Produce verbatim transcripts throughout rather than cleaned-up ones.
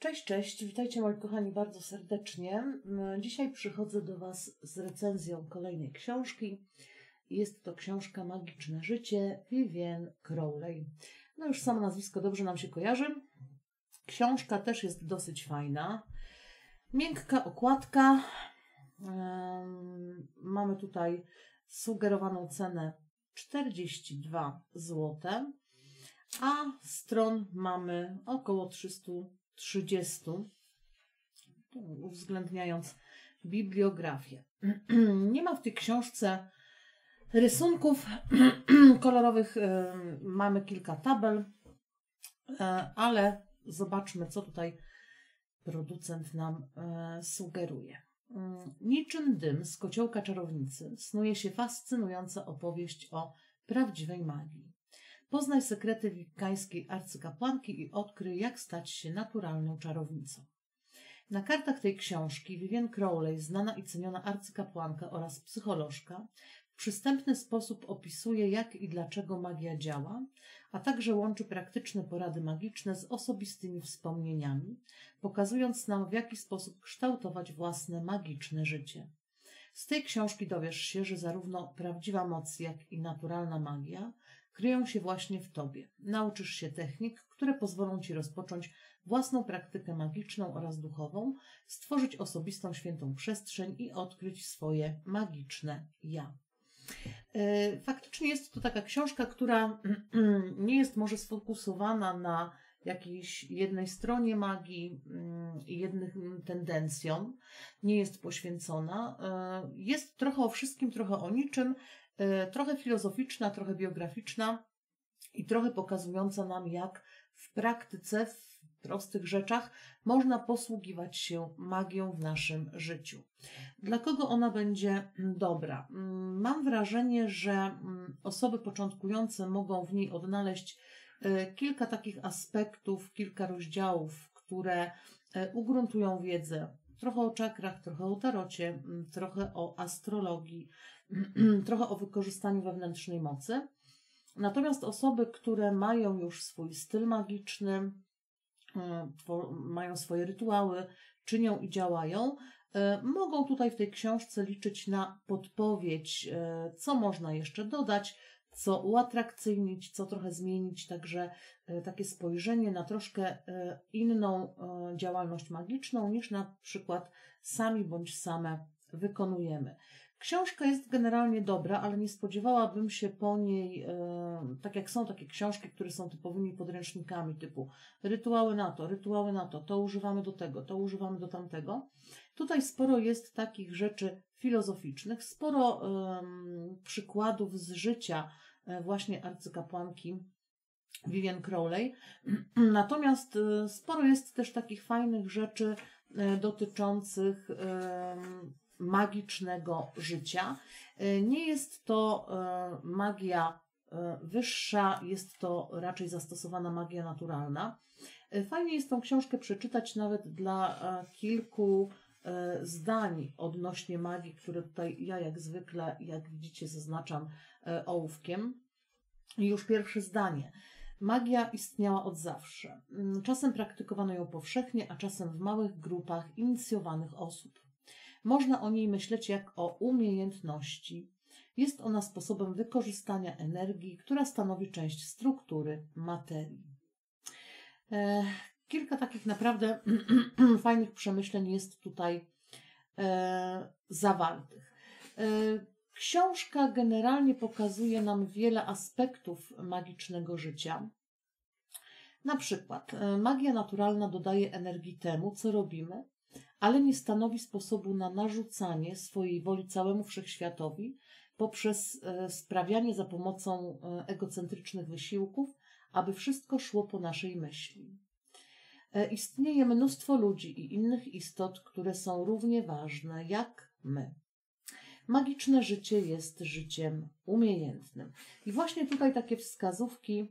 Cześć, cześć. Witajcie moi kochani bardzo serdecznie. Dzisiaj przychodzę do Was z recenzją kolejnej książki. Jest to książka Magiczne życie Vivienne Crowley. No już samo nazwisko dobrze nam się kojarzy. Książka też jest dosyć fajna. Miękka okładka. Mamy tutaj sugerowaną cenę czterdzieści dwa złote, a stron mamy około trzysta trzydzieści, uwzględniając bibliografię. Nie ma w tej książce rysunków kolorowych, mamy kilka tabel, ale zobaczmy, co tutaj producent nam sugeruje. Niczym dym z kociołka czarownicy snuje się fascynująca opowieść o prawdziwej magii. Poznaj sekrety wiccańskiej arcykapłanki i odkryj, jak stać się naturalną czarownicą. Na kartach tej książki Vivienne Crowley, znana i ceniona arcykapłanka oraz psycholożka, w przystępny sposób opisuje, jak i dlaczego magia działa, a także łączy praktyczne porady magiczne z osobistymi wspomnieniami, pokazując nam, w jaki sposób kształtować własne magiczne życie. Z tej książki dowiesz się, że zarówno prawdziwa moc, jak i naturalna magia kryją się właśnie w Tobie. Nauczysz się technik, które pozwolą Ci rozpocząć własną praktykę magiczną oraz duchową, stworzyć osobistą świętą przestrzeń i odkryć swoje magiczne ja. Faktycznie jest to taka książka, która nie jest może sfokusowana na jakiejś jednej stronie magii i jednym tendencjom, nie jest poświęcona. Jest trochę o wszystkim, trochę o niczym, trochę filozoficzna, trochę biograficzna i trochę pokazująca nam, jak w praktyce, w prostych rzeczach można posługiwać się magią w naszym życiu. Dla kogo ona będzie dobra? Mam wrażenie, że osoby początkujące mogą w niej odnaleźć kilka takich aspektów, kilka rozdziałów, które ugruntują wiedzę. Trochę o czakrach, trochę o tarocie, trochę o astrologii, trochę o wykorzystaniu wewnętrznej mocy. Natomiast osoby, które mają już swój styl magiczny, mają swoje rytuały, czynią i działają, mogą tutaj w tej książce liczyć na podpowiedź, co można jeszcze dodać, co uatrakcyjnić, co trochę zmienić, także takie spojrzenie na troszkę inną działalność magiczną niż na przykład sami bądź same wykonujemy. Książka jest generalnie dobra, ale nie spodziewałabym się po niej, tak jak są takie książki, które są typowymi podręcznikami typu rytuały na to, rytuały na to, to używamy do tego, to używamy do tamtego. Tutaj sporo jest takich rzeczy filozoficznych, sporo przykładów z życia właśnie arcykapłanki Vivienne Crowley. Natomiast sporo jest też takich fajnych rzeczy dotyczących magicznego życia. Nie jest to magia wyższa, jest to raczej zastosowana magia naturalna. Fajnie jest tą książkę przeczytać nawet dla kilku zdań odnośnie magii, które tutaj ja jak zwykle, jak widzicie, zaznaczam ołówkiem. I już pierwsze zdanie. Magia istniała od zawsze. Czasem praktykowano ją powszechnie, a czasem w małych grupach inicjowanych osób. Można o niej myśleć jak o umiejętności. Jest ona sposobem wykorzystania energii, która stanowi część struktury materii. E, kilka takich naprawdę fajnych przemyśleń jest tutaj e, zawartych. E, książka generalnie pokazuje nam wiele aspektów magicznego życia. Na przykład e, magia naturalna dodaje energii temu, co robimy, ale nie stanowi sposobu na narzucanie swojej woli całemu wszechświatowi poprzez sprawianie za pomocą egocentrycznych wysiłków, aby wszystko szło po naszej myśli. Istnieje mnóstwo ludzi i innych istot, które są równie ważne jak my. Magiczne życie jest życiem umiejętnym. I właśnie tutaj takie wskazówki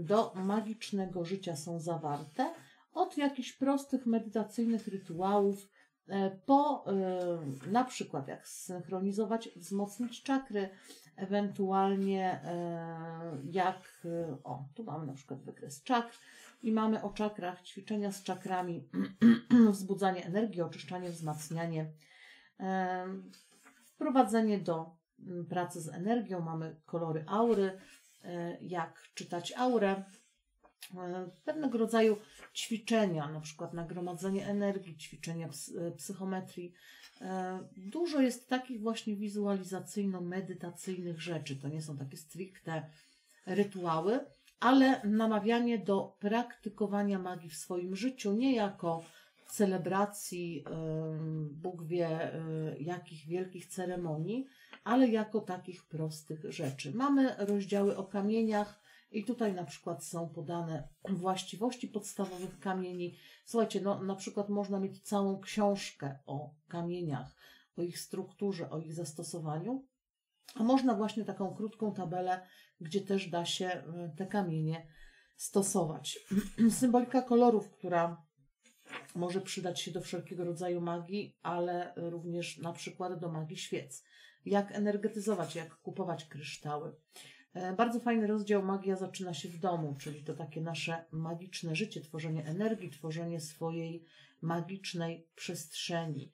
do magicznego życia są zawarte, od jakichś prostych medytacyjnych rytuałów, po na przykład jak zsynchronizować, wzmocnić czakry, ewentualnie jak, o tu mamy na przykład wykres czakr, I mamy o czakrach, ćwiczenia z czakrami, wzbudzanie energii, oczyszczanie, wzmacnianie, wprowadzenie do pracy z energią. Mamy kolory aury, jak czytać aurę, pewnego rodzaju ćwiczenia, na przykład nagromadzenie energii, ćwiczenia psychometrii. Dużo jest takich właśnie wizualizacyjno-medytacyjnych rzeczy. To nie są takie stricte rytuały, ale namawianie do praktykowania magii w swoim życiu, nie jako celebracji, Bóg wie jakich wielkich ceremonii, ale jako takich prostych rzeczy. Mamy rozdziały o kamieniach i tutaj na przykład są podane właściwości podstawowych kamieni. Słuchajcie, no, na przykład można mieć całą książkę o kamieniach, o ich strukturze, o ich zastosowaniu, a można właśnie taką krótką tabelę, gdzie też da się te kamienie stosować. Symbolika kolorów, która może przydać się do wszelkiego rodzaju magii, ale również na przykład do magii świec. Jak energetyzować, jak kupować kryształy. Bardzo fajny rozdział magia zaczyna się w domu, czyli to takie nasze magiczne życie, tworzenie energii, tworzenie swojej magicznej przestrzeni.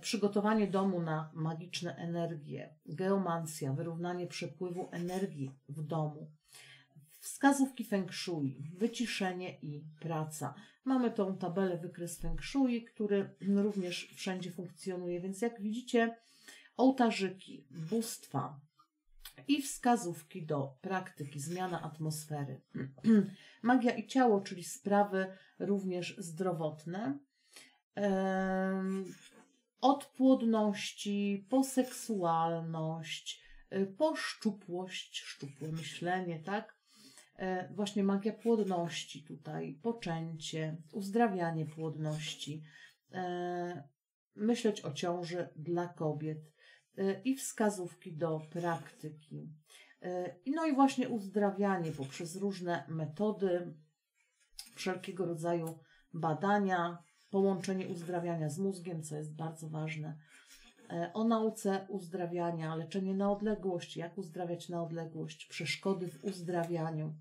Przygotowanie domu na magiczne energie, geomancja, wyrównanie przepływu energii w domu, wskazówki Feng Shui, wyciszenie i praca. Mamy tą tabelę wykres Feng Shui, który również wszędzie funkcjonuje, więc jak widzicie ołtarzyki, bóstwa i wskazówki do praktyki, zmiana atmosfery. Magia i ciało, czyli sprawy również zdrowotne. Eee... Od płodności, po seksualność, po szczupłość, szczupłe myślenie, tak? Właśnie magia płodności tutaj, poczęcie, uzdrawianie płodności, myśleć o ciąży dla kobiet i wskazówki do praktyki. No i właśnie uzdrawianie poprzez różne metody, wszelkiego rodzaju badania, połączenie uzdrawiania z mózgiem, co jest bardzo ważne. O nauce uzdrawiania, leczenie na odległość, jak uzdrawiać na odległość, przeszkody w uzdrawianiu.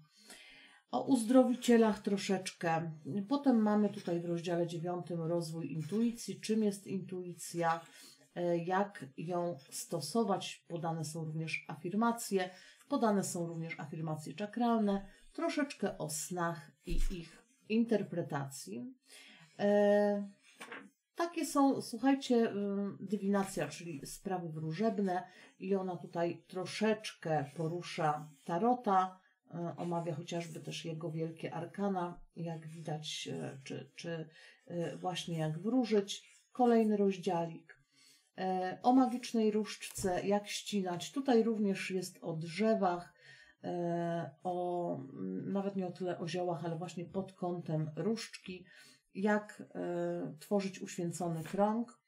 O uzdrowicielach troszeczkę. Potem mamy tutaj w rozdziale dziewiątym rozwój intuicji. Czym jest intuicja? Jak ją stosować? Podane są również afirmacje. Podane są również afirmacje czakralne. Troszeczkę o snach i ich interpretacji. E, takie są, słuchajcie, dywinacja, czyli sprawy wróżebne i ona tutaj troszeczkę porusza tarota, e, omawia chociażby też jego wielkie arkana, jak widać, e, czy, czy e, właśnie jak wróżyć. Kolejny rozdziałik e, o magicznej różdżce, jak ścinać. Tutaj również jest o drzewach, e, o nawet nie o tyle o ziołach, ale właśnie pod kątem różdżki. Jak y, tworzyć uświęcony krąg.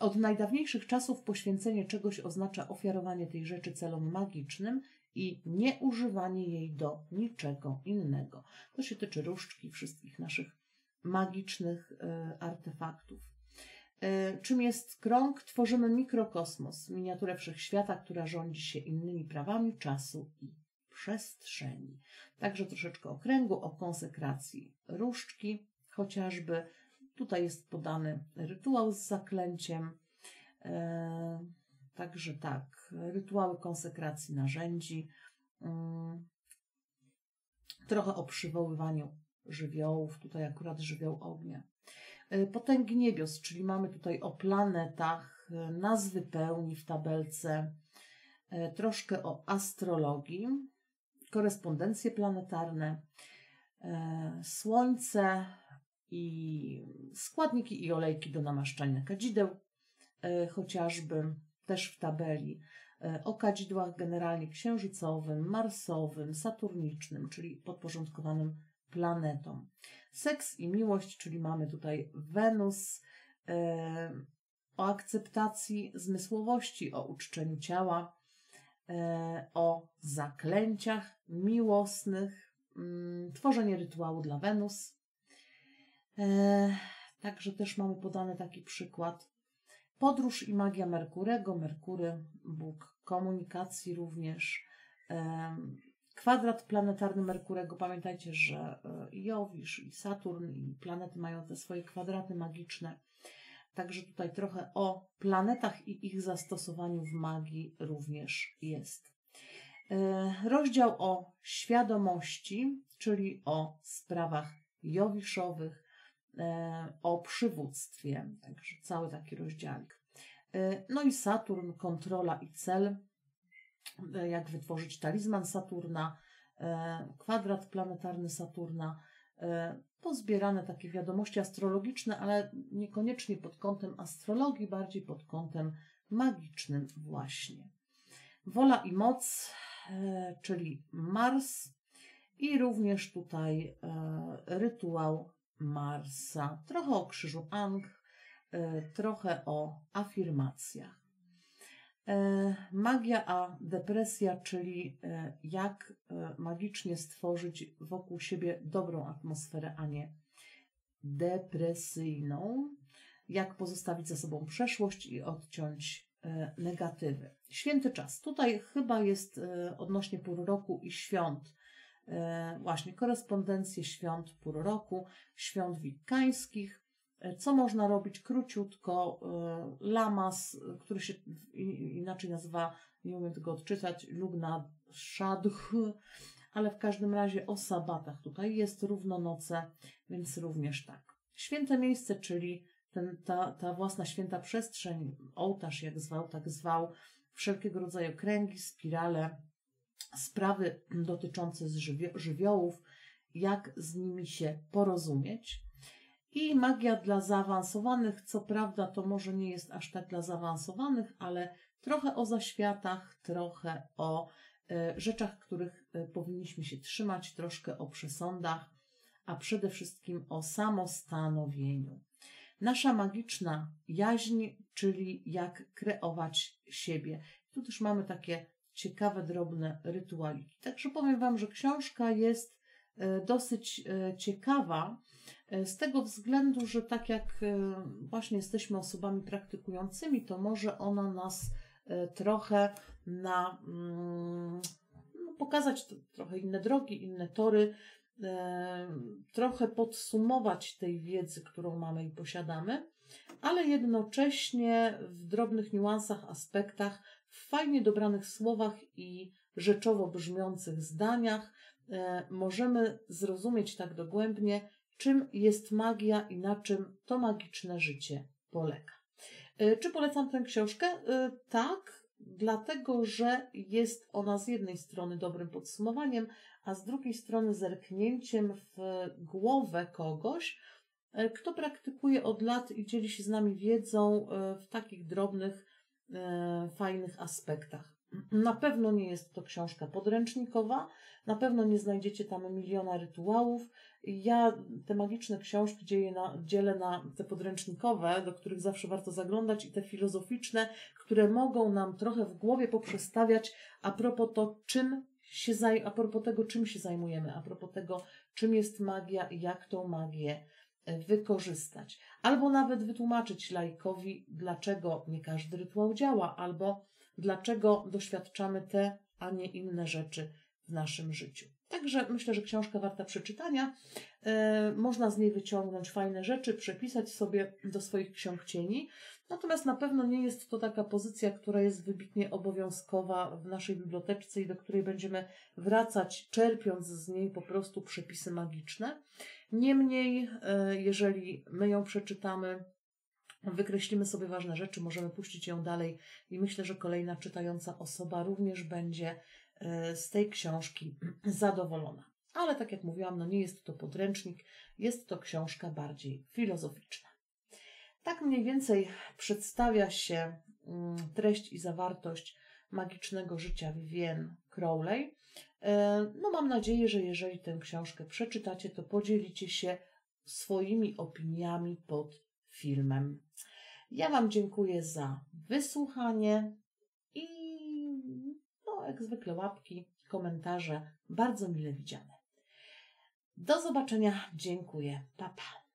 Od najdawniejszych czasów poświęcenie czegoś oznacza ofiarowanie tej rzeczy celom magicznym i nieużywanie jej do niczego innego. To się tyczy różdżki, wszystkich naszych magicznych y, artefaktów. Y, czym jest krąg? Tworzymy mikrokosmos, miniaturę wszechświata, która rządzi się innymi prawami czasu i przestrzeni. Także troszeczkę o kręgu, o konsekracji różdżki, chociażby tutaj jest podany rytuał z zaklęciem. E, także tak, rytuały konsekracji narzędzi, e, trochę o przywoływaniu żywiołów, tutaj akurat żywioł ognia. E, potęgi niebios, czyli mamy tutaj o planetach, nazwy pełni w tabelce, e, troszkę o astrologii, korespondencje planetarne, e, słońce i składniki i olejki do namaszczania kadzideł, e, chociażby też w tabeli, e, o kadzidłach generalnie księżycowym, marsowym, saturnicznym, czyli podporządkowanym planetom. Seks i miłość, czyli mamy tutaj Wenus, e, o akceptacji zmysłowości, o uczczeniu ciała, o zaklęciach miłosnych, tworzenie rytuału dla Wenus. Także też mamy podany taki przykład. Podróż i magia Merkurego, Merkury, bóg komunikacji również, Kwadrat planetarny Merkurego, pamiętajcie, że Jowisz i Saturn i planety mają te swoje kwadraty magiczne. Także tutaj trochę o planetach i ich zastosowaniu w magii również jest. Rozdział o świadomości, czyli o sprawach jowiszowych, o przywództwie, także cały taki rozdziałik. No i Saturn, kontrola i cel, jak wytworzyć talizman Saturna, kwadrat planetarny Saturna, pozbierane takie wiadomości astrologiczne, ale niekoniecznie pod kątem astrologii, bardziej pod kątem magicznym właśnie. Wola i moc, czyli Mars i również tutaj rytuał Marsa. Trochę o krzyżu Ankh, trochę o afirmacjach. Magia a depresja, czyli jak magicznie stworzyć wokół siebie dobrą atmosferę, a nie depresyjną. Jak pozostawić za sobą przeszłość i odciąć negatywy. Święty czas. Tutaj chyba jest odnośnie pór roku i świąt. Właśnie korespondencje świąt pór roku, świąt wiccańskich. Co można robić króciutko? Lamas, który się inaczej nazywa, nie umiem tego odczytać, Lugnasadh, ale w każdym razie o sabatach tutaj jest równonoce, więc również tak. Święte miejsce, czyli ten, ta, ta własna święta przestrzeń, ołtarz jak zwał, tak zwał, wszelkiego rodzaju kręgi, spirale, sprawy dotyczące żywio żywiołów, jak z nimi się porozumieć. I magia dla zaawansowanych, co prawda to może nie jest aż tak dla zaawansowanych, ale trochę o zaświatach, trochę o e, rzeczach, których e, powinniśmy się trzymać, troszkę o przesądach, a przede wszystkim o samostanowieniu. Nasza magiczna jaźń, czyli jak kreować siebie. Tu też mamy takie ciekawe, drobne rytualiki. Także powiem Wam, że książka jest e, dosyć e, ciekawa, z tego względu, że tak jak właśnie jesteśmy osobami praktykującymi, to może ona nas trochę na, no, pokazać trochę inne drogi, inne tory, trochę podsumować tej wiedzy, którą mamy i posiadamy, ale jednocześnie w drobnych niuansach, aspektach, w fajnie dobranych słowach i rzeczowo brzmiących zdaniach możemy zrozumieć tak dogłębnie, czym jest magia i na czym to magiczne życie polega. Czy polecam tę książkę? Tak, dlatego że jest ona z jednej strony dobrym podsumowaniem, a z drugiej strony zerknięciem w głowę kogoś, kto praktykuje od lat i dzieli się z nami wiedzą w takich drobnych, fajnych aspektach. Na pewno nie jest to książka podręcznikowa, na pewno nie znajdziecie tam miliona rytuałów. Ja te magiczne książki dzielę na, dzielę na te podręcznikowe, do których zawsze warto zaglądać i te filozoficzne, które mogą nam trochę w głowie poprzestawiać a propos to, czym się zaj a propos tego, czym się zajmujemy, a propos tego, czym jest magia i jak tą magię wykorzystać. Albo nawet wytłumaczyć laikowi, dlaczego nie każdy rytuał działa, albo dlaczego doświadczamy te, a nie inne rzeczy w naszym życiu. Także myślę, że książka warta przeczytania. Yy, można z niej wyciągnąć fajne rzeczy, przepisać sobie do swoich ksiąg cieni. Natomiast na pewno nie jest to taka pozycja, która jest wybitnie obowiązkowa w naszej biblioteczce i do której będziemy wracać, czerpiąc z niej po prostu przepisy magiczne. Niemniej, yy, jeżeli my ją przeczytamy, wykreślimy sobie ważne rzeczy, możemy puścić ją dalej i myślę, że kolejna czytająca osoba również będzie z tej książki zadowolona. Ale tak jak mówiłam, no nie jest to podręcznik, jest to książka bardziej filozoficzna. Tak mniej więcej przedstawia się treść i zawartość magicznego życia Vivienne Crowley. No mam nadzieję, że jeżeli tę książkę przeczytacie, to podzielicie się swoimi opiniami pod filmem. Ja Wam dziękuję za wysłuchanie i no, jak zwykle łapki, komentarze bardzo mile widziane. Do zobaczenia. Dziękuję. Pa, pa.